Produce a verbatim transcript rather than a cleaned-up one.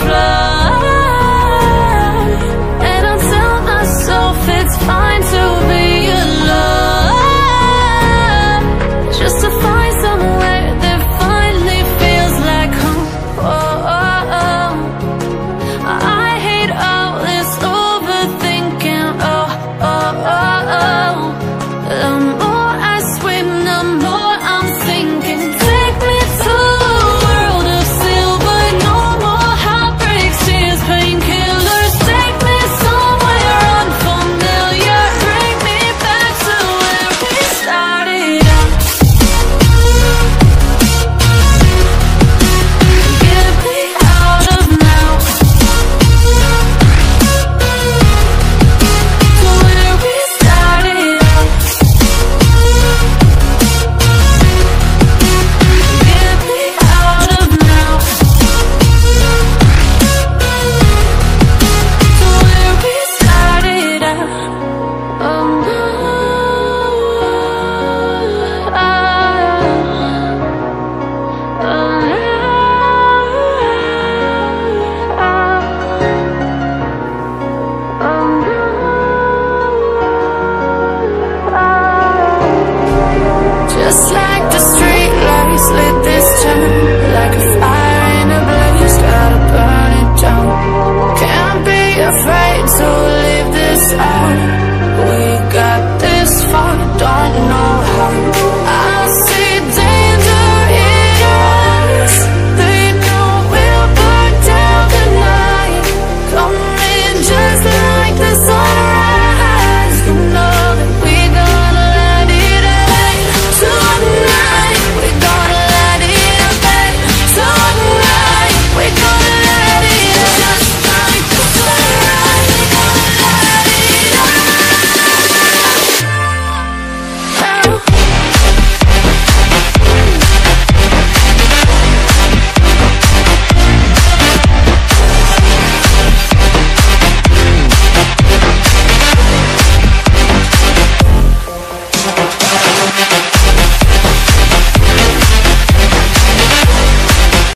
fly.